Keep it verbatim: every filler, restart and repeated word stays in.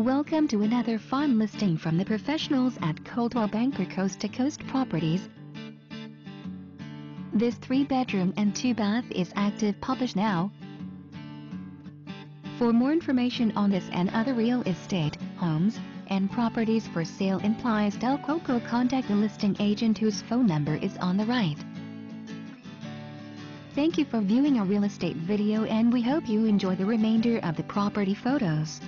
Welcome to another fun listing from the professionals at Coldwell Banker Coast to Coast Properties. This three-bedroom and two-bath is active published now. For more information on this and other real estate, homes, and properties for sale in Playas del Coco, contact the listing agent whose phone number is on the right. Thank you for viewing our real estate video, and we hope you enjoy the remainder of the property photos.